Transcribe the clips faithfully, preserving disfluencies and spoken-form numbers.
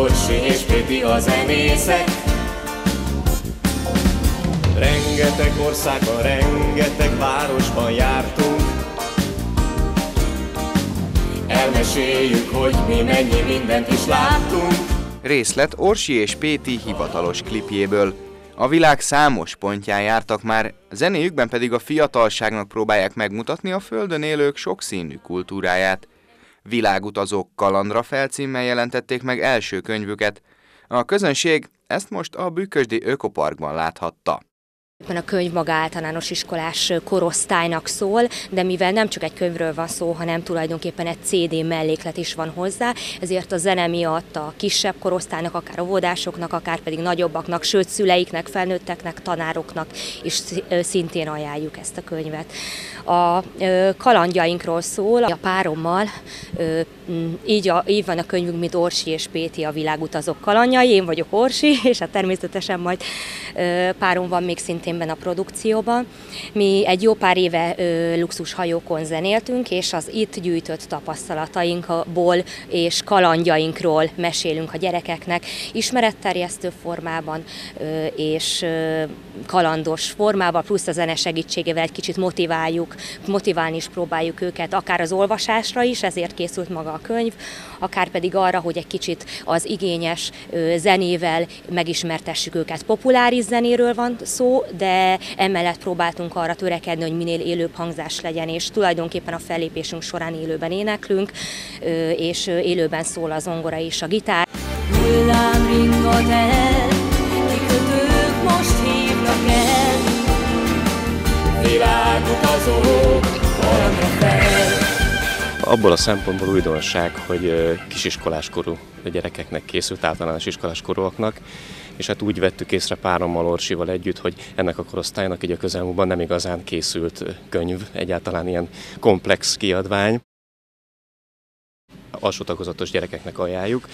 Orsi és Péti a zenészek. Rengeteg országban, rengeteg városban jártunk. Elmeséljük, hogy mi mennyi mindent is láttunk. Részlet Orsi és Péti hivatalos klipjéből. A világ számos pontján jártak már, zenéjükben pedig a fiatalságnak próbálják megmutatni a földön élők sokszínű kultúráját. Világutazók kalandra felcímmel jelentették meg első könyvüket. A közönség ezt most a bükkösdi ÖkoParkban láthatta. A könyv maga általános iskolás korosztálynak szól, de mivel nem csak egy könyvről van szó, hanem tulajdonképpen egy cé dé melléklet is van hozzá, ezért a zene miatt a kisebb korosztálynak, akár óvodásoknak, akár pedig nagyobbaknak, sőt szüleiknek, felnőtteknek, tanároknak is szintén ajánljuk ezt a könyvet. A kalandjainkról szól, a párommal, így, a, így van a könyvünk, mint Orsi és Péti a világutazók kalandjai. Én vagyok Orsi, és hát természetesen majd párom van még szintén a produkcióban. Mi egy jó pár éve luxushajókon zenéltünk, és az itt gyűjtött tapasztalatainkból és kalandjainkról mesélünk a gyerekeknek ismeretterjesztő formában ö, és ö, kalandos formában, plusz a zene segítségével egy kicsit motiváljuk, motiválni is próbáljuk őket, akár az olvasásra is, ezért készült maga a könyv, akár pedig arra, hogy egy kicsit az igényes ö, zenével megismertessük őket. Populáris zenéről van szó, de emellett próbáltunk arra törekedni, hogy minél élőbb hangzás legyen, és tulajdonképpen a fellépésünk során élőben éneklünk, és élőben szól a zongora és a gitár. Hullám ringat el, kikötők most hívnak el, világutazók kalandra fel. Abból a szempontból újdonság, hogy kisiskoláskorú gyerekeknek készült, általános iskoláskorúaknak, és hát úgy vettük észre párommal, Orsival együtt, hogy ennek a korosztálynak így a közelmúltban nem igazán készült könyv, egyáltalán ilyen komplex kiadvány. Alsótagozatos gyerekeknek ajánljuk,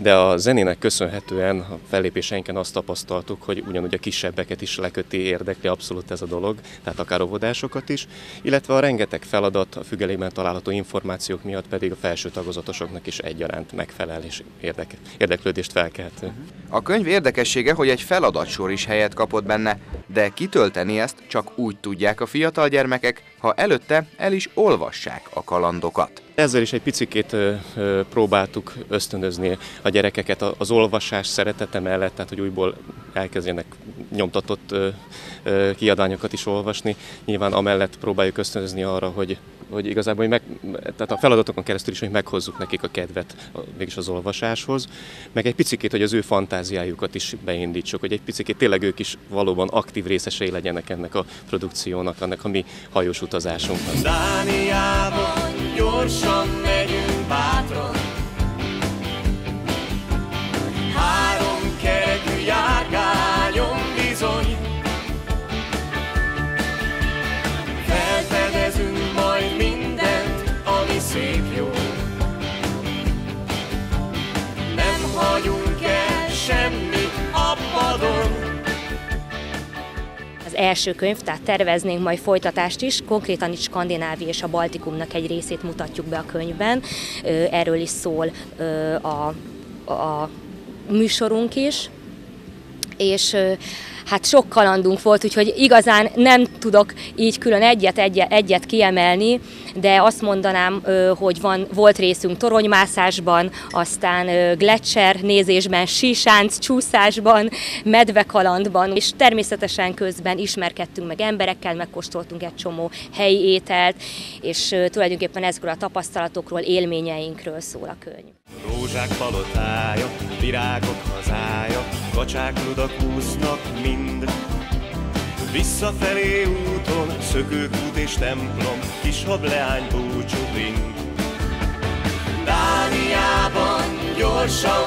de a zenének köszönhetően a fellépéseinken azt tapasztaltuk, hogy ugyanúgy a kisebbeket is leköti, érdekli abszolút ez a dolog, tehát akár óvodásokat is, illetve a rengeteg feladat, a függelében található információk miatt pedig a felső tagozatosoknak is egyaránt megfelel és érdeke, érdeklődést felkeltő. A könyv érdekessége, hogy egy feladatsor is helyet kapott benne, de kitölteni ezt csak úgy tudják a fiatal gyermekek, ha előtte el is olvassák a kalandokat. Ezzel is egy picikét próbáltuk ösztönözni a gyerekeket az olvasás szeretete mellett, tehát hogy újból elkezdjenek nyomtatott kiadványokat is olvasni. Nyilván amellett próbáljuk ösztönözni arra, hogy, hogy igazából hogy meg, tehát a feladatokon keresztül is, hogy meghozzuk nekik a kedvet végülis az olvasáshoz, meg egy picikét, hogy az ő fantáziájukat is beindítsuk, hogy egy picikét tényleg ők is valóban aktív részesei legyenek ennek a produkciónak, ennek a mi hajós utazásunknak. Dániában gyorsan megyünk bátran, három kerekű járgányon bizony, felfedezünk majd mindent, ami szép jó, nem hagyunk el semmit a padon. Az első könyv, tehát terveznénk majd folytatást is, konkrétan itt Skandinávia és a Baltikumnak egy részét mutatjuk be a könyvben, erről is szól a, a műsorunk is, és hát sok kalandunk volt, úgyhogy igazán nem tudok így külön egyet, egyet, egyet kiemelni, de azt mondanám, hogy van, volt részünk toronymászásban, aztán gletszer nézésben, sísánc csúszásban, medvekalandban, és természetesen közben ismerkedtünk meg emberekkel, megkóstoltunk egy csomó helyi ételt, és tulajdonképpen ezekről a tapasztalatokról, élményeinkről szól a könyv. Rózsák palotája, virágok hazája, kacsák ludak úsznak mind. Visszafelé úton, szökőkút és templom, kis hableány búcsú ring. Dániában gyorsan